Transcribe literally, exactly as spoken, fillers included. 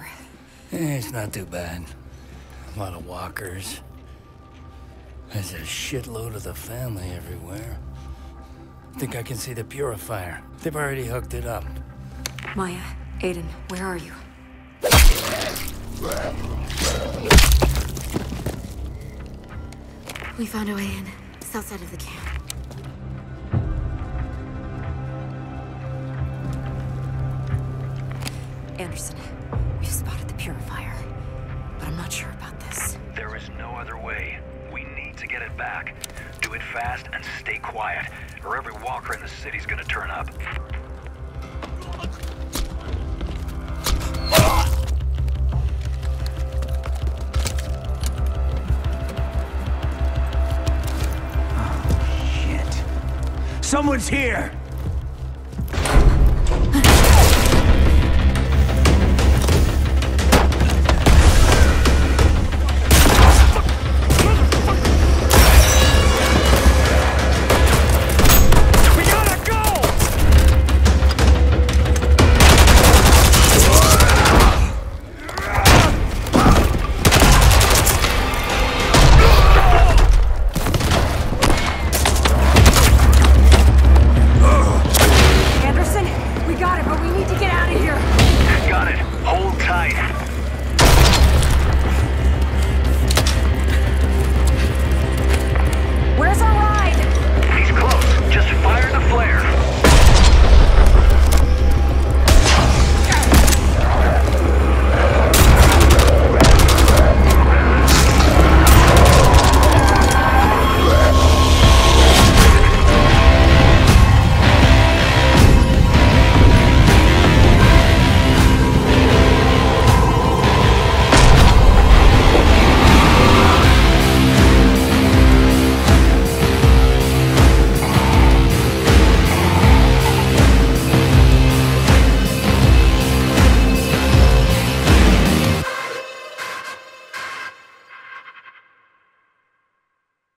for? Eh, it's not too bad. A lot of walkers. There's a shitload of the family everywhere. Think I can see the purifier. They've already hooked it up. Maya, Aiden, where are you? We found a way in. South side of the camp. Anderson, we've spotted the purifier, but I'm not sure about this. There is no other way. We need to get it back. Do it fast and stay quiet, or every walker in the city's gonna turn up. Someone's here!